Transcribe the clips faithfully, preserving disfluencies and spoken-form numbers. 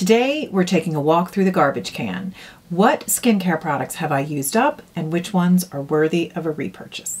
Today, we're taking a walk through the garbage can. What skincare products have I used up and which ones are worthy of a repurchase?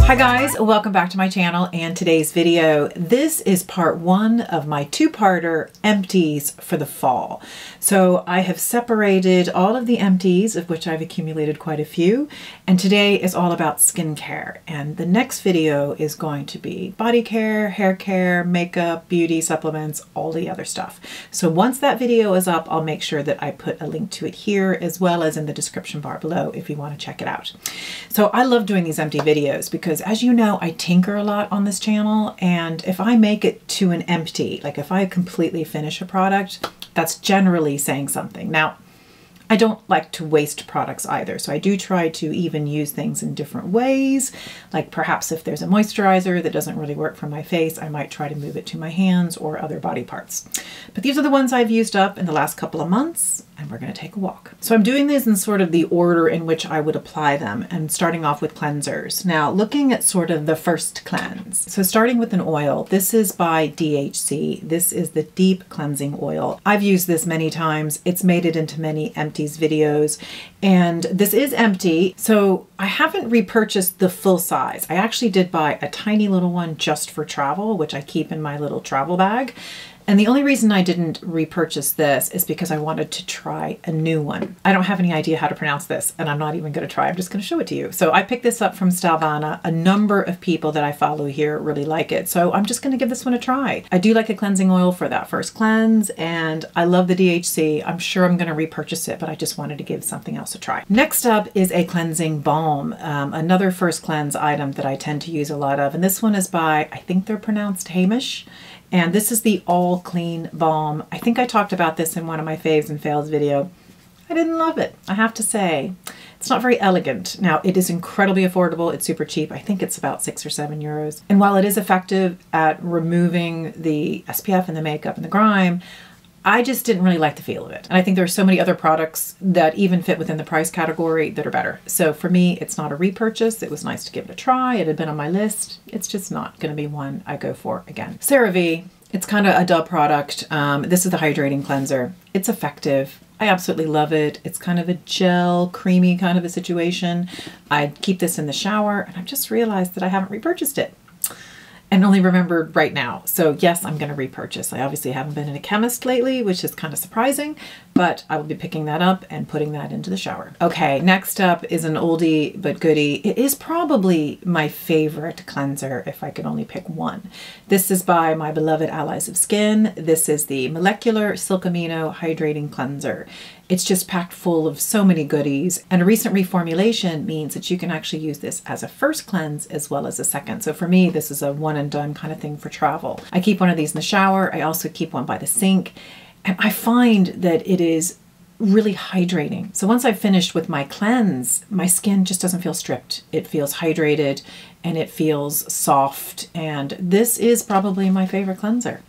Hi guys, welcome back to my channel and today's video. This is part one of my two-parter empties for the fall. So I have separated all of the empties, of which I've accumulated quite a few, and today is all about skincare. And the next video is going to be body care, hair care, makeup, beauty, supplements, all the other stuff. So once that video is up, I'll make sure that I put a link to it here as well as in the description bar below if you want to check it out. So I love doing these empty videos because as you know, I tinker a lot on this channel, and if I make it to an empty, like if I completely finish a product, that's generally saying something. Now, I don't like to waste products either, so I do try to even use things in different ways. Like perhaps if there's a moisturizer that doesn't really work for my face, I might try to move it to my hands or other body parts. But these are the ones I've used up in the last couple of months, and we're going to take a walk. So I'm doing these in sort of the order in which I would apply them, and starting off with cleansers. Now looking at sort of the first cleanse. So starting with an oil, this is by D H C. This is the Deep Cleansing Oil. I've used this many times. It's made it into many empty videos, and this is empty, so I haven't repurchased the full size. I actually did buy a tiny little one just for travel, which I keep in my little travel bag. And the only reason I didn't repurchase this is because I wanted to try a new one. I don't have any idea how to pronounce this, and I'm not even going to try. I'm just going to show it to you. So I picked this up from Stylevana. A number of people that I follow here really like it, so I'm just going to give this one a try. I do like a cleansing oil for that first cleanse, and I love the D H C. I'm sure I'm going to repurchase it, but I just wanted to give something else a try. Next up is a cleansing balm, um, another first cleanse item that I tend to use a lot of, and this one is by, I think they're pronounced Heimish. And this is the All Clean Balm. I think I talked about this in one of my faves and fails video. I didn't love it, I have to say. It's not very elegant. Now, it is incredibly affordable. It's super cheap. I think it's about six or seven euros. And while it is effective at removing the S P F and the makeup and the grime, I just didn't really like the feel of it. And I think there are so many other products that even fit within the price category that are better. So for me, it's not a repurchase. It was nice to give it a try. It had been on my list. It's just not gonna be one I go for again. CeraVe, it's kind of a dull product. Um, this is the hydrating cleanser. It's effective. I absolutely love it. It's kind of a gel, creamy kind of a situation. I keep this in the shower, and I've just realized that I haven't repurchased it. And only remembered right now. So yes, I'm going to repurchase. I obviously haven't been in a chemist lately, which is kind of surprising, but I will be picking that up and putting that into the shower. Okay, next up is an oldie but goodie. It is probably my favorite cleanser if I could only pick one. This is by my beloved Allies of Skin. This is the Molecular Silk Amino Hydrating Cleanser. It's just packed full of so many goodies, and a recent reformulation means that you can actually use this as a first cleanse as well as a second. So for me, this is a one and done kind of thing for travel. I keep one of these in the shower. I also keep one by the sink, and I find that it is really hydrating. So once I've finished with my cleanse, my skin just doesn't feel stripped. It feels hydrated and it feels soft, and this is probably my favorite cleanser.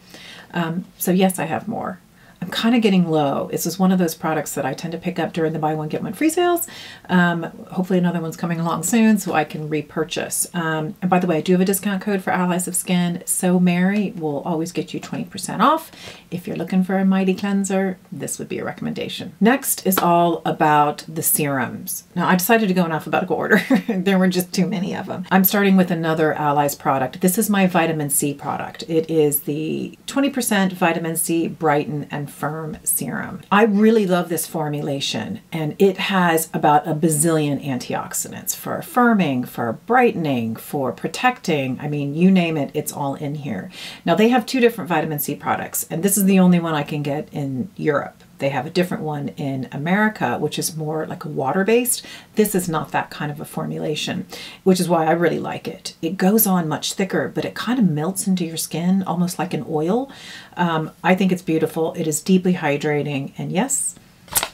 Um, so yes, I have more. I'm kind of getting low. This is one of those products that I tend to pick up during the buy one get one free sales. Um, hopefully another one's coming along soon so I can repurchase. Um, and by the way, I do have a discount code for Allies of Skin. So Mary will always get you twenty percent off. If you're looking for a mighty cleanser, this would be a recommendation. Next is all about the serums. Now I decided to go in alphabetical order. There were just too many of them. I'm starting with another Allies product. This is my vitamin C product. It is the twenty percent vitamin C Brighten and Firm serum. I really love this formulation, and it has about a bazillion antioxidants for firming, for brightening, for protecting. I mean, you name it, it's all in here. Now they have two different vitamin C products, and this is the only one I can get in Europe. They have a different one in America, which is more like a water-based. This is not that kind of a formulation, which is why I really like it. It goes on much thicker, but it kind of melts into your skin, almost like an oil. Um, I think it's beautiful. It is deeply hydrating. And yes,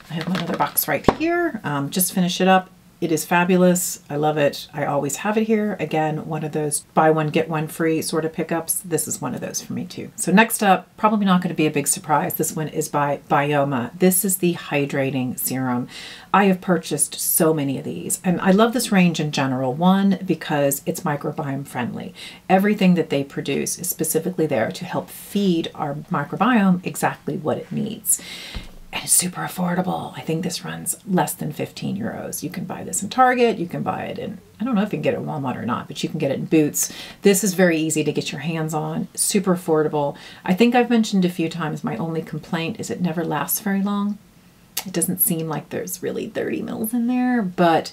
I have another box right here. Um, just finish it up. It is fabulous. I love it. I always have it here. Again, one of those buy one, get one free sort of pickups. This is one of those for me too. So next up, probably not going to be a big surprise. This one is by Byoma. This is the hydrating serum. I have purchased so many of these and I love this range in general. One, because it's microbiome friendly. Everything that they produce is specifically there to help feed our microbiome exactly what it needs. And it's super affordable. I think this runs less than fifteen euros. You can buy this in Target, you can buy it in, I don't know if you can get it at Walmart or not, but you can get it in Boots. This is very easy to get your hands on, super affordable. I think I've mentioned a few times my only complaint is it never lasts very long. It doesn't seem like there's really thirty mils in there, but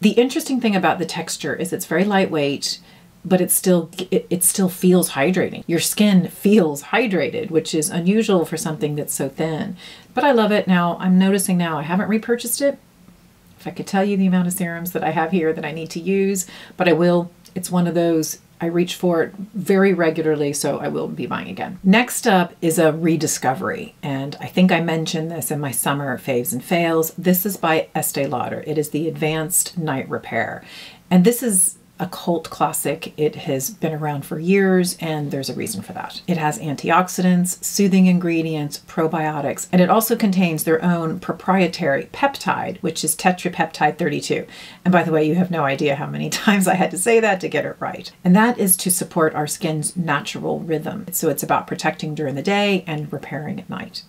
the interesting thing about the texture is it's very lightweight, but it still, it, it still feels hydrating. Your skin feels hydrated, which is unusual for something that's so thin. But I love it. Now, I'm noticing now I haven't repurchased it. If I could tell you the amount of serums that I have here that I need to use, but I will. It's one of those, I reach for it very regularly, so I will be buying again. Next up is a rediscovery, and I think I mentioned this in my summer faves and fails. This is by Estée Lauder. It is the Advanced Night Repair, and this is a cult classic. It has been around for years and there's a reason for that. It has antioxidants, soothing ingredients, probiotics, and it also contains their own proprietary peptide, which is tetrapeptide thirty-two. And by the way, you have no idea how many times I had to say that to get it right. And that is to support our skin's natural rhythm. So it's about protecting during the day and repairing at night.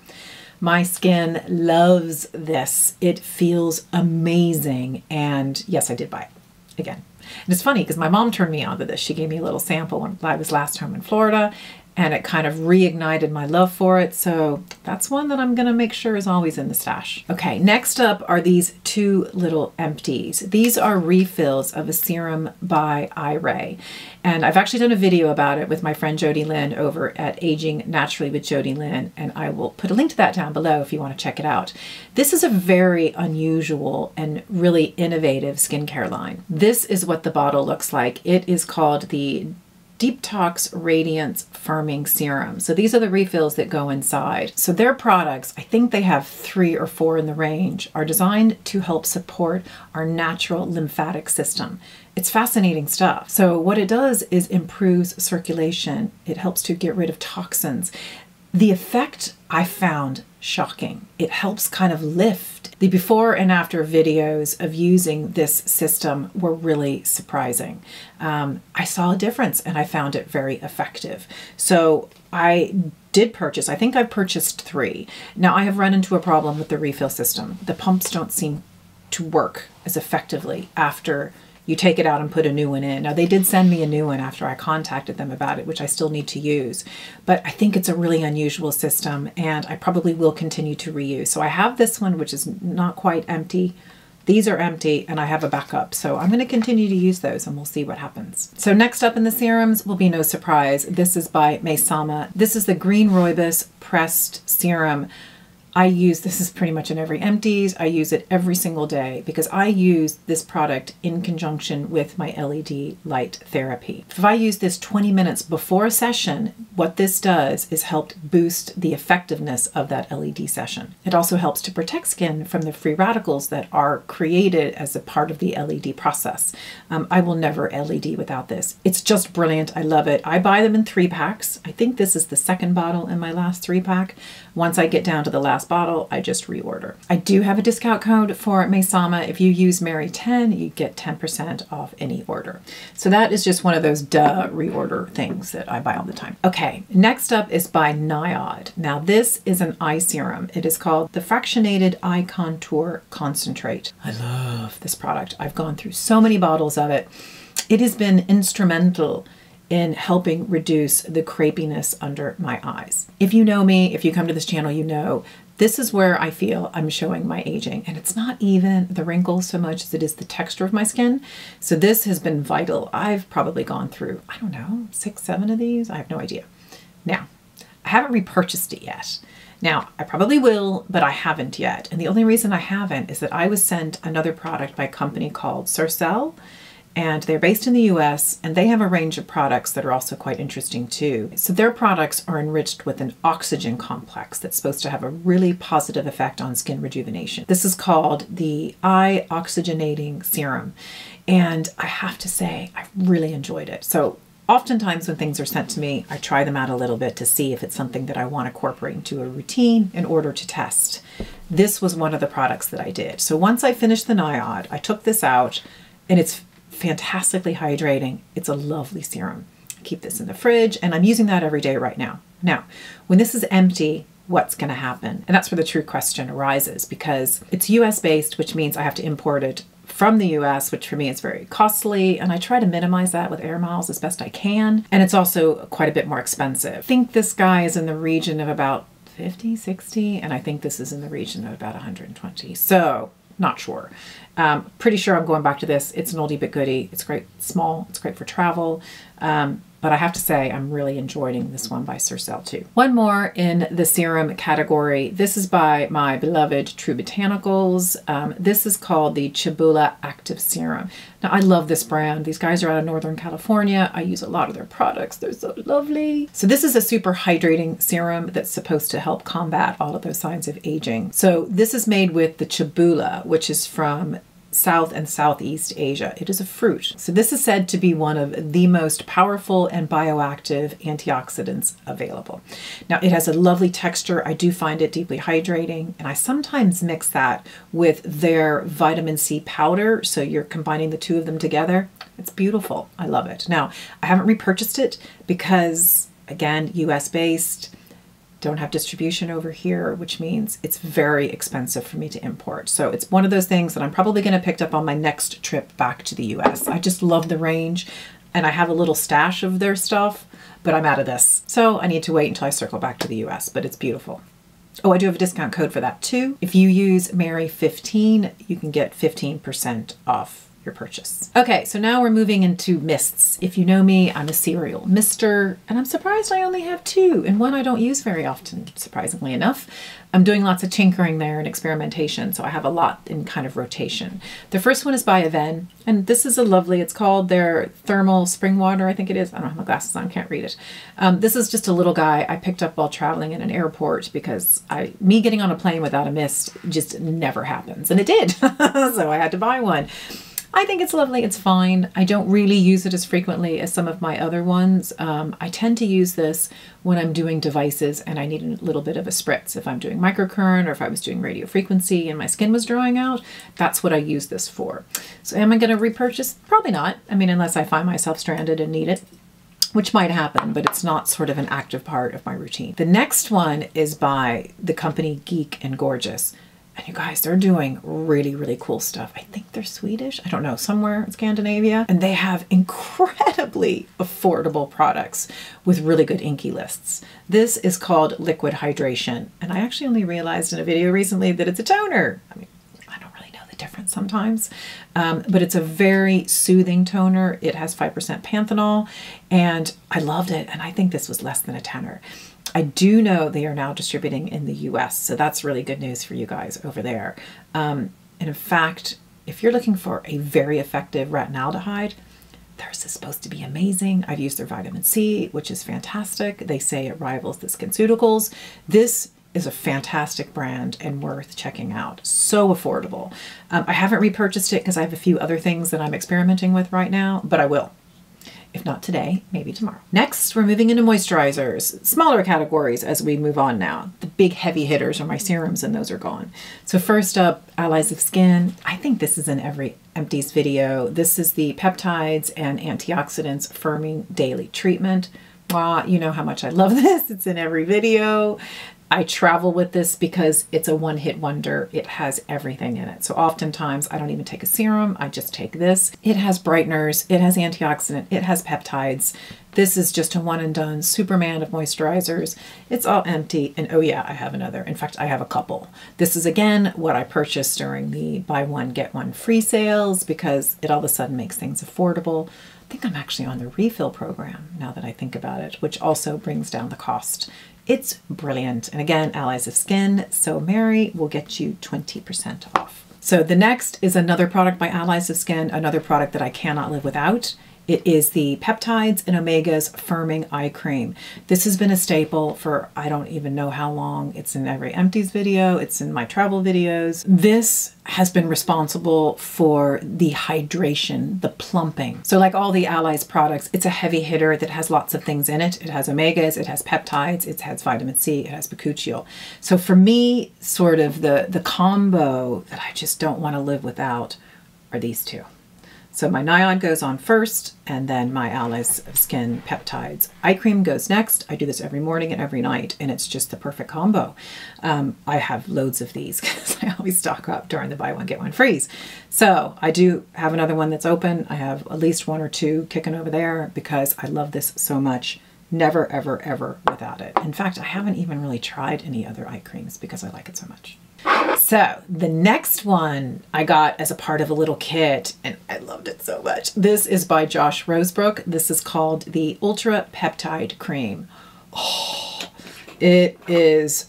My skin loves this. It feels amazing. And yes, I did buy it again. And it's funny because my mom turned me on to this. She gave me a little sample when I was last home in Florida, and it kind of reignited my love for it. So that's one that I'm going to make sure is always in the stash. Okay, next up are these two little empties. These are refills of a serum by Iraye. And I've actually done a video about it with my friend Jody Lynn over at Aging Naturally with Jody Lynn, and I will put a link to that down below if you want to check it out. This is a very unusual and really innovative skincare line. This is what the bottle looks like. It is called the Deep Tox Radiance Firming Serum. So these are the refills that go inside. So their products, I think they have three or four in the range, are designed to help support our natural lymphatic system. It's fascinating stuff. So what it does is improves circulation. It helps to get rid of toxins. The effect I found shocking. It helps kind of lift. The before and after videos of using this system were really surprising. Um, I saw a difference and I found it very effective. So I did purchase, I think I purchased three. Now I have run into a problem with the refill system. The pumps don't seem to work as effectively after you take it out and put a new one in. Now they did send me a new one after I contacted them about it, which I still need to use, but I think it's a really unusual system and I probably will continue to reuse. So I have this one, which is not quite empty. These are empty and I have a backup. So I'm going to continue to use those and we'll see what happens. So next up in the serums will be no surprise. This is by Maysama. This is the Green Rooibos Pressed Serum. I use, this is pretty much in every empties. I use it every single day because I use this product in conjunction with my L E D light therapy. If I use this twenty minutes before a session, what this does is help boost the effectiveness of that L E D session. It also helps to protect skin from the free radicals that are created as a part of the L E D process. Um, I will never L E D without this. It's just brilliant. I love it. I buy them in three packs. I think this is the second bottle in my last three pack. Once I get down to the last bottle, I just reorder. I do have a discount code for Maysama. If you use Mary ten, you get ten percent off any order. So that is just one of those duh reorder things that I buy all the time. Okay, next up is by N I O D. Now this is an eye serum. It is called the Fractionated Eye Contour Concentrate. I love this product. I've gone through so many bottles of it. It has been instrumental in helping reduce the crepiness under my eyes. If you know me, if you come to this channel, you know this is where I feel I'm showing my aging, and it's not even the wrinkles so much as it is the texture of my skin. So this has been vital. I've probably gone through, I don't know, six, seven of these. I have no idea. Now, I haven't repurchased it yet. Now, I probably will, but I haven't yet. And the only reason I haven't is that I was sent another product by a company called Circcell. and they're based in the U S, and they have a range of products that are also quite interesting too. So their products are enriched with an oxygen complex that's supposed to have a really positive effect on skin rejuvenation. This is called the Eye Oxygenating Serum, and I have to say I really enjoyed it. So oftentimes when things are sent to me, I try them out a little bit to see if it's something that I want to incorporate into a routine in order to test. This was one of the products that I did. So once I finished the N I O D, I took this out, and it's fantastically hydrating. It's a lovely serum. I keep this in the fridge, and I'm using that every day right now. Now, when this is empty, what's going to happen? And that's where the true question arises, because it's U S based, which means I have to import it from the U S, which for me is very costly, and I try to minimize that with air miles as best I can, and it's also quite a bit more expensive. I think this guy is in the region of about fifty, sixty, and I think this is in the region of about one hundred twenty, so not sure. Um, pretty sure I'm going back to this. It's an oldie but goodie. It's great small, it's great for travel, um, but I have to say I'm really enjoying this one by Circcell too. One more in the serum category. This is by my beloved True Botanicals. Um, this is called the Chibula Active Serum. Now I love this brand. These guys are out of Northern California. I use a lot of their products. They're so lovely. So this is a super hydrating serum that's supposed to help combat all of those signs of aging. So this is made with the Chibula, which is from South and Southeast Asia. It is a fruit. So this is said to be one of the most powerful and bioactive antioxidants available. Now it has a lovely texture. I do find it deeply hydrating, and I sometimes mix that with their vitamin C powder. So you're combining the two of them together. It's beautiful. I love it. Now I haven't repurchased it because, again, U S based, don't have distribution over here, which means it's very expensive for me to import. So it's one of those things that I'm probably going to pick up on my next trip back to the U S. I just love the range, and I have a little stash of their stuff, but I'm out of this. So I need to wait until I circle back to the U S, but it's beautiful. Oh, I do have a discount code for that too. If you use Mary fifteen, you can get fifteen percent off your purchase. Okay, so now we're moving into mists. If you know me, I'm a serial mister, and I'm surprised I only have two, and one I don't use very often, surprisingly enough. I'm doing lots of tinkering there and experimentation, so I have a lot in kind of rotation. The first one is by Avène, and this is a lovely, it's called their Thermal Spring Water, I think it is. I don't have my glasses on, can't read it. Um, this is just a little guy I picked up while traveling in an airport, because I, me getting on a plane without a mist just never happens, and it did, so I had to buy one. I think it's lovely, it's fine. I don't really use it as frequently as some of my other ones. Um, I tend to use this when I'm doing devices and I need a little bit of a spritz. If I'm doing microcurrent, or if I was doing radio frequency and my skin was drying out, that's what I use this for. So am I gonna repurchase? Probably not. I mean, unless I find myself stranded and need it, which might happen, but it's not sort of an active part of my routine. The next one is by the company Geek and Gorgeous. And you guys, they're doing really, really cool stuff. I think they're Swedish. I don't know, somewhere in Scandinavia. And they have incredibly affordable products with really good inky lists. This is called Liquid Hydration. And I actually only realized in a video recently that it's a toner. I mean, I don't really know the difference sometimes, um, but it's a very soothing toner. It has five percent panthenol, and I loved it. And I think this was less than a tenner. I do know they are now distributing in the U S, so that's really good news for you guys over there. Um, and in fact, if you're looking for a very effective retinaldehyde, theirs is supposed to be amazing. I've used their vitamin C, which is fantastic. They say it rivals the SkinCeuticals. This is a fantastic brand and worth checking out. So affordable. Um, I haven't repurchased it because I have a few other things that I'm experimenting with right now, but I will. If not today, maybe tomorrow. Next, we're moving into moisturizers, smaller categories as we move on now. The big heavy hitters are my serums, and those are gone. So first up, Allies of Skin. I think this is in every Empties video. This is the Peptides and Antioxidants Firming Daily Treatment. Wow, you know how much I love this. It's in every video. I travel with this because it's a one-hit wonder. It has everything in it. So oftentimes I don't even take a serum, I just take this. It has brighteners, it has antioxidant, it has peptides. This is just a one and done Superman of moisturizers. It's all empty, and oh yeah, I have another. In fact, I have a couple. This is again what I purchased during the buy one, get one free sales, because it all of a sudden makes things affordable. I think I'm actually on the refill program now that I think about it, which also brings down the cost. It's brilliant. And again, Allies of Skin, so Mary will get you twenty percent off. So the next is another product by Allies of Skin, another product that I cannot live without. It is the Peptides and Omegas Firming Eye Cream. This has been a staple for I don't even know how long. It's in every empties video. It's in my travel videos. This has been responsible for the hydration, the plumping. So like all the Allies products, it's a heavy hitter that has lots of things in it. It has omegas, it has peptides, it has vitamin C, it has bakuchiol. So for me, sort of the, the combo that I just don't want to live without are these two. So my N I O D goes on first, and then my Allies of Skin Peptides Eye Cream goes next. I do this every morning and every night, and it's just the perfect combo. Um, I have loads of these because I always stock up during the buy one, get one freeze. So I do have another one that's open. I have at least one or two kicking over there because I love this so much. Never, ever, ever without it. In fact, I haven't even really tried any other eye creams because I like it so much. So the next one I got as a part of a little kit, and I loved it so much. This is by Josh Rosebrook. This is called the Ultra Peptide Cream. Oh, it is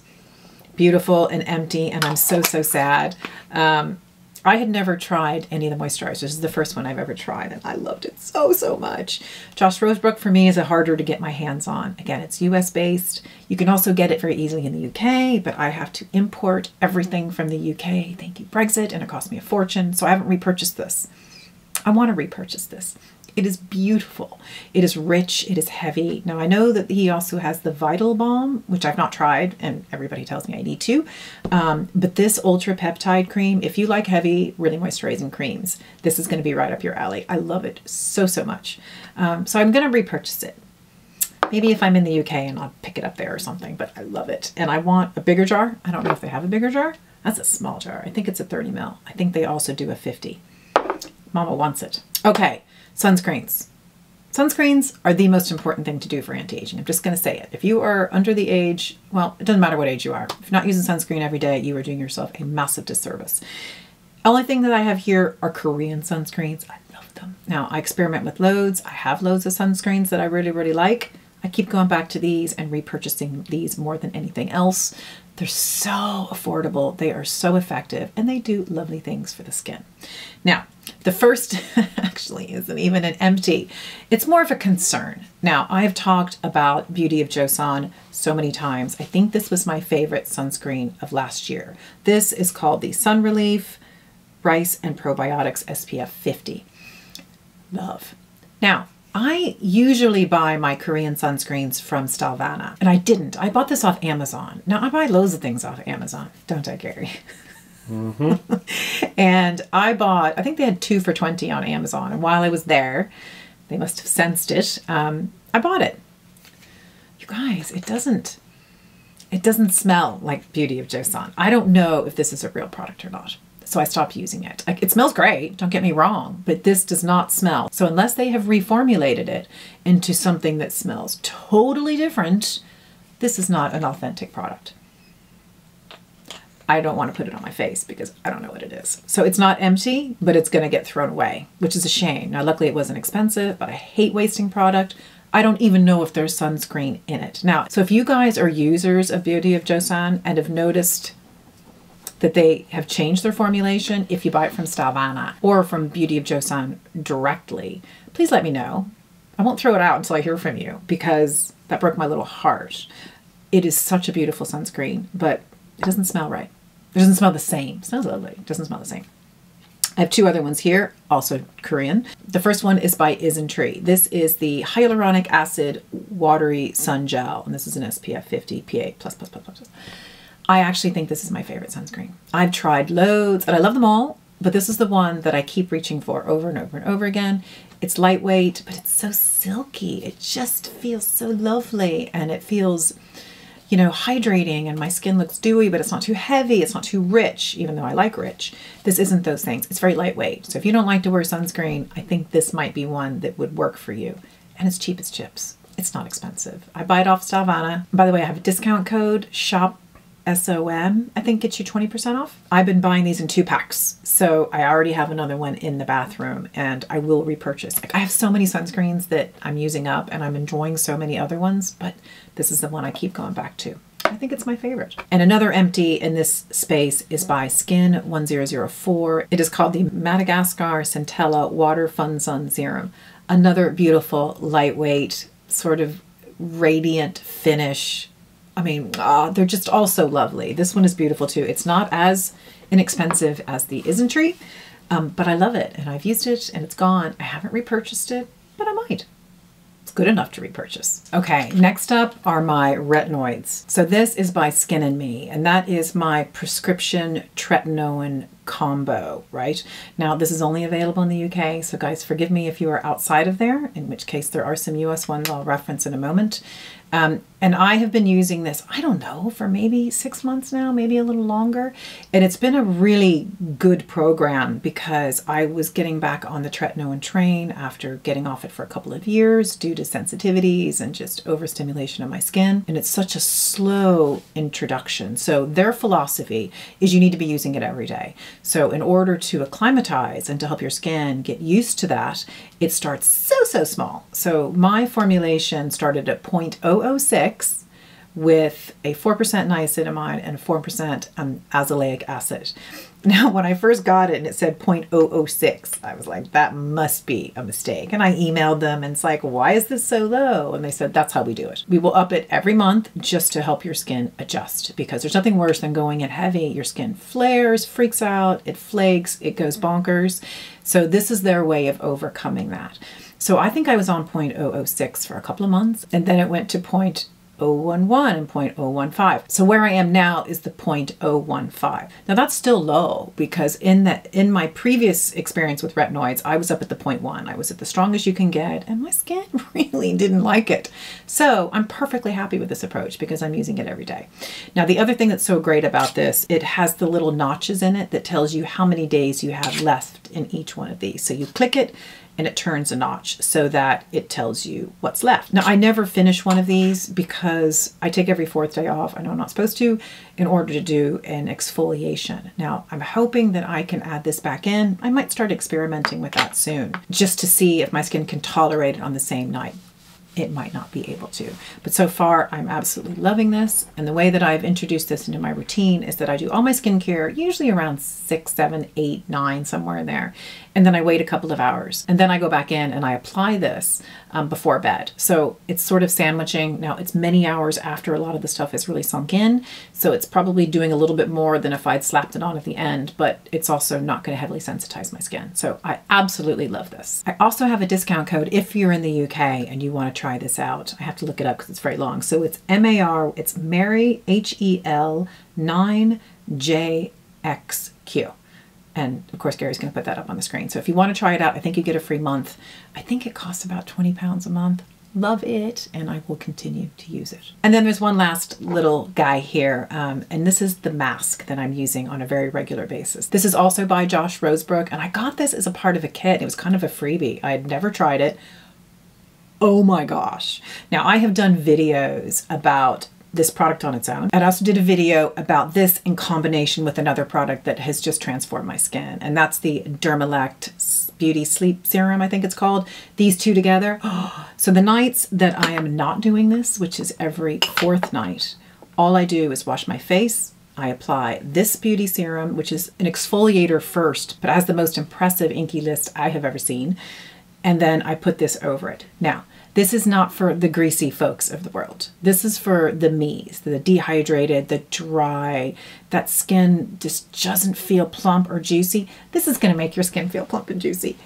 beautiful and empty, and I'm so, so sad. Um, I had never tried any of the moisturizers. This is the first one I've ever tried, and I loved it so, so much. Josh Rosebrook for me is a harder to get my hands on. Again, it's U S based. You can also get it very easily in the U K, but I have to import everything from the U K. Thank you, Brexit, and it cost me a fortune. So I haven't repurchased this. I want to repurchase this. It is beautiful. It is rich. It is heavy. Now I know that he also has the Vital Balm, which I've not tried and everybody tells me I need to. Um, but this Ultra Peptide Cream, if you like heavy, really moisturizing creams, this is going to be right up your alley. I love it so, so much. Um, so I'm going to repurchase it. Maybe if I'm in the U K and I'll pick it up there or something, but I love it. And I want a bigger jar. I don't know if they have a bigger jar. That's a small jar. I think it's a thirty mil. I think they also do a fifty. Mama wants it. Okay. Sunscreens. Sunscreens are the most important thing to do for anti-aging. I'm just going to say it. If you are under the age, well, it doesn't matter what age you are. If you're not using sunscreen every day, you are doing yourself a massive disservice. Only thing that I have here are Korean sunscreens. I love them. Now, I experiment with loads. I have loads of sunscreens that I really, really like. I keep going back to these and repurchasing these more than anything else. They're so affordable. They are so effective, and they do lovely things for the skin. Now, the first actually isn't even an empty. It's more of a concern. Now, I've talked about Beauty of Joseon so many times. I think this was my favorite sunscreen of last year. This is called the Sun Relief Rice and Probiotics S P F fifty. Love. Now, I usually buy my Korean sunscreens from Stylevana, and I didn't. I bought this off Amazon. Now, I buy loads of things off Amazon, don't I, Gary? Mm-hmm. And I bought, I think they had two for twenty on Amazon. And while I was there, they must have sensed it. Um, I bought it. You guys, it doesn't, it doesn't smell like Beauty of Joseon. I don't know if this is a real product or not. So I stopped using it. It smells great, don't get me wrong, but this does not smell. So unless they have reformulated it into something that smells totally different, this is not an authentic product. I don't want to put it on my face because I don't know what it is. So it's not empty, but it's going to get thrown away, which is a shame. Now, luckily it wasn't expensive, but I hate wasting product. I don't even know if there's sunscreen in it. Now, so if you guys are users of Beauty of Joseon and have noticed that they have changed their formulation, if you buy it from Stavana or from Beauty of Joseon directly, please let me know. I won't throw it out until I hear from you because that broke my little heart. It is such a beautiful sunscreen, but it doesn't smell right. It doesn't smell the same. It smells lovely. It doesn't smell the same. I have two other ones here, also Korean. The first one is by Isntree. This is the Hyaluronic Acid Watery Sun Gel, and this is an S P F fifty P A plus plus plus plus. I actually think this is my favorite sunscreen. I've tried loads, and I love them all, but this is the one that I keep reaching for over and over and over again. It's lightweight, but it's so silky. It just feels so lovely, and it feels, you know, hydrating, and my skin looks dewy, but it's not too heavy. It's not too rich, even though I like rich. This isn't those things. It's very lightweight. So if you don't like to wear sunscreen, I think this might be one that would work for you. And it's cheap as chips. It's not expensive. I buy it off Stavana. By the way, I have a discount code, SHOP S O M, I think gets you twenty percent off. I've been buying these in two packs, so I already have another one in the bathroom, and I will repurchase. Like, I have so many sunscreens that I'm using up, and I'm enjoying so many other ones, but this is the one I keep going back to. I think it's my favorite. And another empty in this space is by Skin ten oh four. It is called the Madagascar Centella Water Fun Sun Serum. Another beautiful, lightweight, sort of radiant finish. I mean, oh, they're just all so lovely. This one is beautiful too. It's not as inexpensive as the Isntree, um, but I love it. And I've used it and it's gone. I haven't repurchased it, but I might. It's good enough to repurchase. Okay, next up are my retinoids. So this is by Skin and Me, and that is my prescription tretinoin combo, right? Now, this is only available in the U K, so guys, forgive me if you are outside of there, in which case there are some U S ones I'll reference in a moment. Um, and I have been using this, I don't know, for maybe six months now, maybe a little longer. And it's been a really good program because I was getting back on the tretinoin train after getting off it for a couple of years due to sensitivities and just overstimulation of my skin. And it's such a slow introduction. So their philosophy is you need to be using it every day. So in order to acclimatize and to help your skin get used to that, it starts so, so small. So my formulation started at zero point zero zero six with a four percent niacinamide and four percent um, azelaic acid. Now, when I first got it and it said zero point zero zero six, I was like, that must be a mistake. And I emailed them and it's like, why is this so low? And they said, that's how we do it. We will up it every month just to help your skin adjust because there's nothing worse than going in heavy. Your skin flares, freaks out, it flakes, it goes bonkers. So this is their way of overcoming that. So I think I was on zero point zero zero six for a couple of months and then it went to zero point zero one one and zero point zero one five. So where I am now is the zero point zero one five. Now that's still low because in the, in my previous experience with retinoids, I was up at the zero point one. I was at the strongest you can get and my skin really didn't like it. So I'm perfectly happy with this approach because I'm using it every day. Now the other thing that's so great about this, it has the little notches in it that tells you how many days you have left in each one of these. So you click it and it turns a notch so that it tells you what's left. Now I never finish one of these because I take every fourth day off, I know I'm not supposed to, in order to do an exfoliation. Now I'm hoping that I can add this back in. I might start experimenting with that soon just to see if my skin can tolerate it on the same night. It might not be able to, but so far I'm absolutely loving this. And the way that I've introduced this into my routine is that I do all my skincare, usually around six, seven, eight, nine, somewhere in there. And then I wait a couple of hours and then I go back in and I apply this um, before bed. So it's sort of sandwiching. Now it's many hours after a lot of the stuff has really sunk in. So it's probably doing a little bit more than if I'd slapped it on at the end, but it's also not going to heavily sensitize my skin. So I absolutely love this. I also have a discount code if you're in the U K and you want to try this out. I have to look it up because it's very long. So it's M A R, it's Mary, H E L, nine J X Q. And of course, Gary's gonna put that up on the screen. So if you wanna try it out, I think you get a free month. I think it costs about twenty pounds a month. Love it, and I will continue to use it. And then there's one last little guy here, um, and this is the mask that I'm using on a very regular basis. This is also by Josh Rosebrook, and I got this as a part of a kit. It was kind of a freebie. I had never tried it. Oh my gosh. Now I have done videos about this product on its own. I also did a video about this in combination with another product that has just transformed my skin, and that's the Dermalect Beauty Sleep Serum, I think it's called. These two together. So the nights that I am not doing this, which is every fourth night, all I do is wash my face. I apply this beauty serum, which is an exfoliator first, but has the most impressive inky list I have ever seen. And then I put this over it. Now, this is not for the greasy folks of the world. This is for the me's, the dehydrated, the dry, that skin just doesn't feel plump or juicy. This is gonna make your skin feel plump and juicy.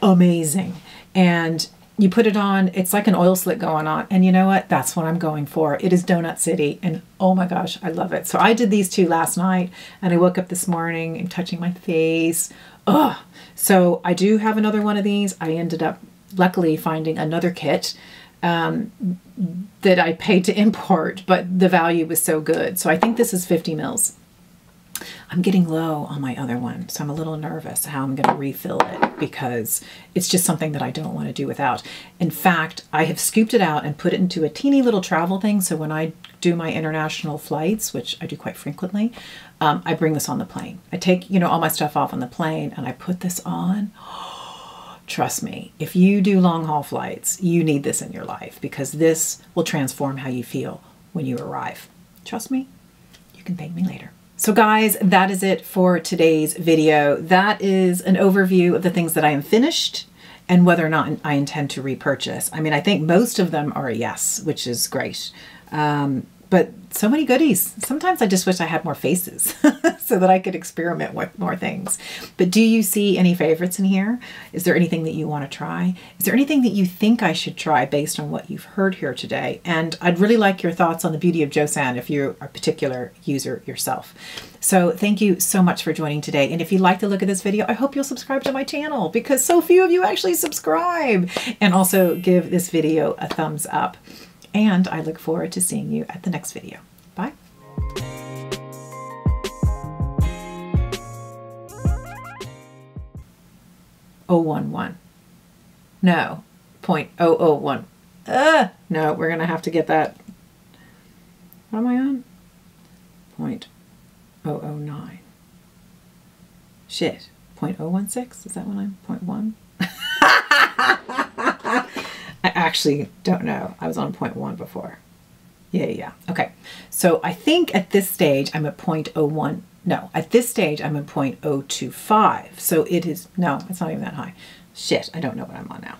Amazing. And you put it on, it's like an oil slick going on. And you know what? That's what I'm going for. It is Donut City. And oh my gosh, I love it. So I did these two last night and I woke up this morning and touching my face. Oh, so I do have another one of these. I ended up luckily finding another kit um, that I paid to import, but the value was so good. So I think this is fifty mils. I'm getting low on my other one, so I'm a little nervous how I'm going to refill it because it's just something that I don't want to do without. In fact, I have scooped it out and put it into a teeny little travel thing. So when I do my international flights, which I do quite frequently, um, I bring this on the plane. I take, you know, all my stuff off on the plane and I put this on. Trust me, if you do long haul flights, you need this in your life because this will transform how you feel when you arrive. Trust me, you can thank me later. So guys, that is it for today's video. That is an overview of the things that I am finished and whether or not I intend to repurchase. I mean, I think most of them are a yes, which is great. Um, but so many goodies. Sometimes I just wish I had more faces so that I could experiment with more things. But do you see any favorites in here? Is there anything that you want to try? Is there anything that you think I should try based on what you've heard here today? And I'd really like your thoughts on the Beauty of Joseon if you're a particular user yourself. So thank you so much for joining today. And if you like the look of this video, I hope you'll subscribe to my channel because so few of you actually subscribe. And also give this video a thumbs up. And I look forward to seeing you at the next video. Bye. oh one one. No. point zero zero one. Ugh! No, we're going to have to get that. What am I on? point zero zero nine. Shit. point zero one six? Is that when I'm point one? I actually don't know. I was on point one before. Yeah, yeah. Okay. So I think at this stage I'm at point zero one. No, at this stage I'm at point zero two five. So it is, no, it's not even that high. Shit, I don't know what I'm on now.